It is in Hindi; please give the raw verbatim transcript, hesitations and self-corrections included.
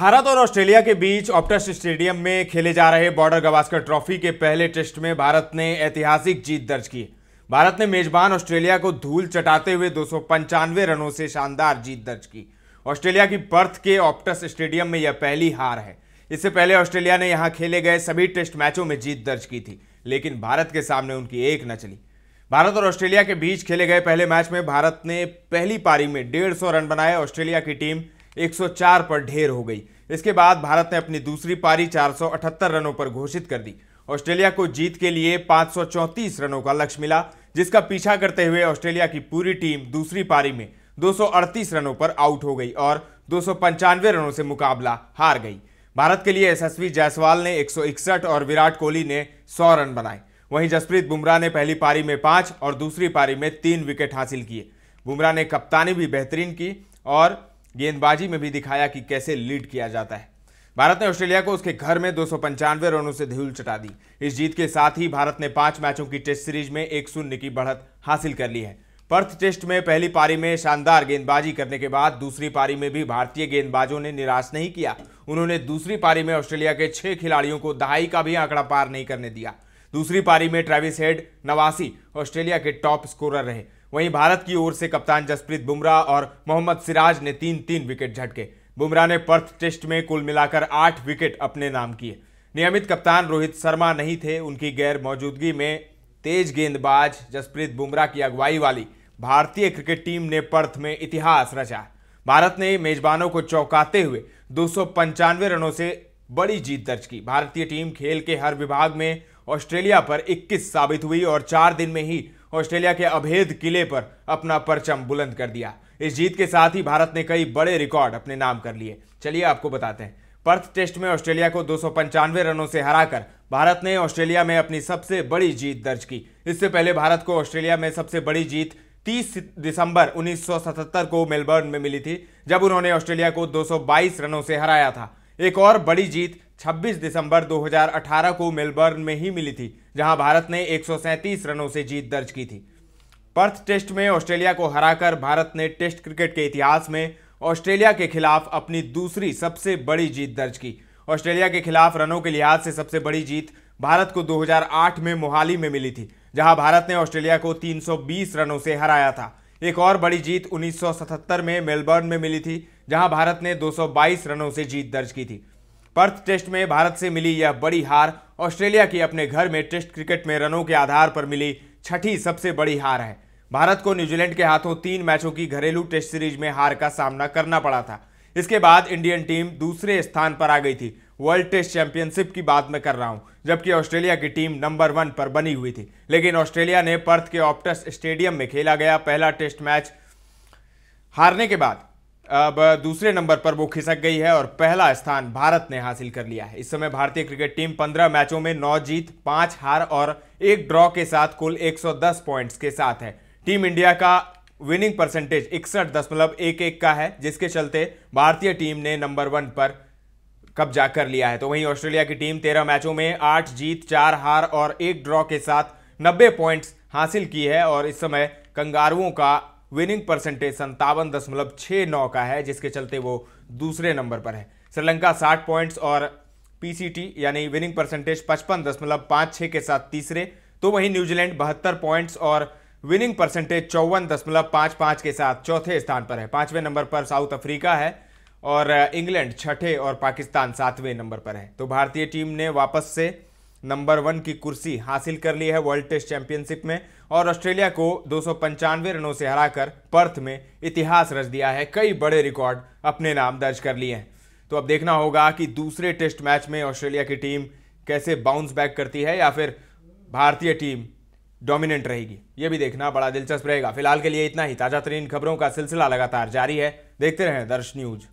भारत और ऑस्ट्रेलिया के बीच ऑप्टस स्टेडियम में खेले जा रहे बॉर्डर गवास्कर ट्रॉफी के पहले टेस्ट में भारत ने ऐतिहासिक जीत दर्ज की। भारत ने मेजबान ऑस्ट्रेलिया को धूल चटाते हुए दो सौ पंचानवे रनों से शानदार जीत दर्ज की। ऑस्ट्रेलिया की पर्थ के ऑप्टस स्टेडियम में यह पहली हार है। इससे पहले ऑस्ट्रेलिया ने यहाँ खेले गए सभी टेस्ट मैचों में जीत दर्ज की थी, लेकिन भारत के सामने उनकी एक न चली। भारत और ऑस्ट्रेलिया के बीच खेले गए पहले मैच में भारत ने पहली पारी में डेढ़ सौ रन बनाए। ऑस्ट्रेलिया की टीम एक सौ चार पर ढेर हो गई। इसके बाद भारत ने अपनी दूसरी पारी चार सौ अठहत्तर रनों पर घोषित कर दी। ऑस्ट्रेलिया को जीत के लिए पाँच सौ चौंतीस रनों का लक्ष्य मिला, जिसका पीछा करते हुए ऑस्ट्रेलिया की पूरी टीम दूसरी पारी में दो सौ अड़तीस रनों पर आउट हो गई और दो सौ पंचानवे रनों से मुकाबला हार गई। भारत के लिए एस एस वी जायसवाल ने एक सौ इकसठ और विराट कोहली ने सौ रन बनाए। वहीं जसप्रीत बुमराह ने पहली पारी में पाँच और दूसरी पारी में तीन विकेट हासिल किए। बुमराह ने कप्तानी भी बेहतरीन की और गेंदबाजी में भी दिखाया कि कैसे लीड किया जाता है। भारत ने ऑस्ट्रेलिया को उसके घर में दो सौ पंचानवे रनों से धूल चटा दी। इस जीत के साथ ही भारत ने पांच मैचों की टेस्ट सीरीज में एक शून्य की बढ़त हासिल कर ली है। पर्थ टेस्ट में पहली पारी में शानदार गेंदबाजी करने के बाद दूसरी पारी में भी भारतीय गेंदबाजों ने निराश नहीं किया। उन्होंने दूसरी पारी में ऑस्ट्रेलिया के छह खिलाड़ियों को दहाई का भी आंकड़ा पार नहीं करने दिया। दूसरी पारी में ट्रैविस हेड नवासी ऑस्ट्रेलिया के टॉप स्कोरर रहे। वहीं भारत की ओर से कप्तान जसप्रीत बुमराह और मोहम्मद सिराज ने तीन तीन विकेट झटके। बुमराह ने पर्थ टेस्ट में कुल मिलाकर आठ विकेट अपने नाम किए। नियमित कप्तान रोहित शर्मा नहीं थे। उनकी गैर मौजूदगी में तेज गेंदबाज जसप्रीत बुमराह की अगुवाई वाली भारतीय क्रिकेट टीम ने पर्थ में इतिहास रचा। भारत ने मेजबानों को चौंकाते हुए दो सौ पंचानवे रनों से बड़ी जीत दर्ज की। भारतीय टीम खेल के हर विभाग में ऑस्ट्रेलिया पर इक्कीस साबित हुई और चार दिन में ही ऑस्ट्रेलिया के अभेद किले पर अपना परचम बुलंद कर दिया। इस जीत के साथ ही भारत ने कई बड़े रिकॉर्ड अपने नाम कर लिए। चलिए आपको बताते हैं। पर्थ टेस्ट में ऑस्ट्रेलिया को दो सौ पंचानवे रनों से हराकर भारत ने ऑस्ट्रेलिया में अपनी सबसे बड़ी जीत दर्ज की। इससे पहले भारत को ऑस्ट्रेलिया में सबसे बड़ी जीत तीस दिसंबर उन्नीस सौ सतहत्तर को मेलबर्न में मिली थी, जब उन्होंने ऑस्ट्रेलिया को दो सौ बाईस रनों से हराया था। एक और बड़ी जीत छब्बीस दिसंबर दो हज़ार अठारह को मेलबर्न में ही मिली थी, जहां भारत ने एक सौ सैंतीस रनों से जीत दर्ज की थी। पर्थ टेस्ट में ऑस्ट्रेलिया को हराकर भारत ने टेस्ट क्रिकेट के इतिहास में ऑस्ट्रेलिया के खिलाफ अपनी दूसरी सबसे बड़ी जीत दर्ज की। ऑस्ट्रेलिया के खिलाफ रनों के लिहाज से सबसे बड़ी जीत भारत को दो हज़ार आठ में मोहाली में मिली थी, जहां भारत ने ऑस्ट्रेलिया को तीन सौ बीस रनों से हराया था। एक और बड़ी जीत उन्नीस सौ सतहत्तर में मेलबर्न में मिली थी, जहां भारत ने दो सौ बाईस रनों से जीत दर्ज की थी। पर्थ टेस्ट में भारत से मिली यह बड़ी हार ऑस्ट्रेलिया की अपने घर में टेस्ट क्रिकेट में रनों के आधार पर मिली छठी सबसे बड़ी हार है। भारत को न्यूजीलैंड के हाथों तीन मैचों की घरेलू टेस्ट सीरीज में हार का सामना करना पड़ा था। इसके बाद इंडियन टीम दूसरे स्थान पर आ गई थी। वर्ल्ड टेस्ट चैंपियनशिप की बात मैं कर रहा हूँ, जबकि ऑस्ट्रेलिया की टीम नंबर वन पर बनी हुई थी। लेकिन ऑस्ट्रेलिया ने पर्थ के ऑप्टस स्टेडियम में खेला गया पहला टेस्ट मैच हारने के बाद अब दूसरे नंबर पर वो खिसक गई है और पहला स्थान भारत ने हासिल कर लिया है। इस समय भारतीय क्रिकेट टीम पंद्रह मैचों में नौ जीत, पाँच हार और एक ड्रॉ के साथ कुल एक सौ दस पॉइंट्स के साथ है। टीम इंडिया का विनिंग परसेंटेज इकसठ दशमलव एक एक का है, जिसके चलते भारतीय टीम ने नंबर वन पर कब्जा कर लिया है। तो वहीं ऑस्ट्रेलिया की टीम तेरह मैचों में आठ जीत, चार हार और एक ड्रॉ के साथ नब्बे पॉइंट्स हासिल की है और इस समय कंगारुओं का विनिंग परसेंटेज संतावन दशमलव छः नौ का है, जिसके चलते वो दूसरे नंबर पर है। श्रीलंका साठ पॉइंट्स और पीसीटी यानी विनिंग परसेंटेज पचपन दशमलव पाँच छः के साथ तीसरे। तो वहीं न्यूजीलैंड बहत्तर पॉइंट्स और विनिंग परसेंटेज चौवन दशमलव पाँच पाँच के साथ चौथे स्थान पर है। पाँचवें नंबर पर साउथ अफ्रीका है और इंग्लैंड छठे और पाकिस्तान सातवें नंबर पर है। तो भारतीय टीम ने वापस से नंबर वन की कुर्सी हासिल कर ली है वर्ल्ड टेस्ट चैंपियनशिप में और ऑस्ट्रेलिया को दो सौ पंचानवे रनों से हराकर पर्थ में इतिहास रच दिया है। कई बड़े रिकॉर्ड अपने नाम दर्ज कर लिए हैं। तो अब देखना होगा कि दूसरे टेस्ट मैच में ऑस्ट्रेलिया की टीम कैसे बाउंस बैक करती है या फिर भारतीय टीम डोमिनेंट रहेगी, ये भी देखना बड़ा दिलचस्प रहेगा। फिलहाल के लिए इतना ही। ताज़ा तरीन खबरों का सिलसिला लगातार जारी है, देखते रहें दर्श न्यूज़।